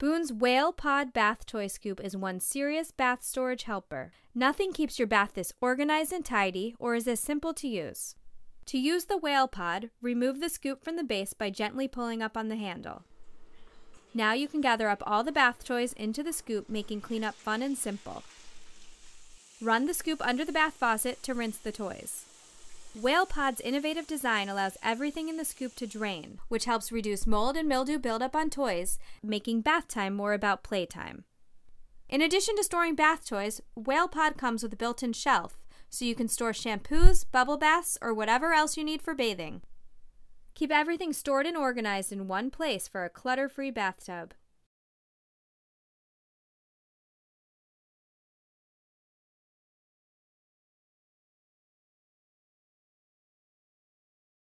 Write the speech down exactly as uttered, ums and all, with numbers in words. Boon's Whale Pod Bath Toy Scoop is one serious bath storage helper. Nothing keeps your bath this organized and tidy or is as simple to use. To use the Whale Pod, remove the scoop from the base by gently pulling up on the handle. Now you can gather up all the bath toys into the scoop, making cleanup fun and simple. Run the scoop under the bath faucet to rinse the toys. Whale Pod's innovative design allows everything in the scoop to drain, which helps reduce mold and mildew buildup on toys, making bath time more about playtime. In addition to storing bath toys, Whale Pod comes with a built-in shelf, so you can store shampoos, bubble baths, or whatever else you need for bathing. Keep everything stored and organized in one place for a clutter-free bathtub.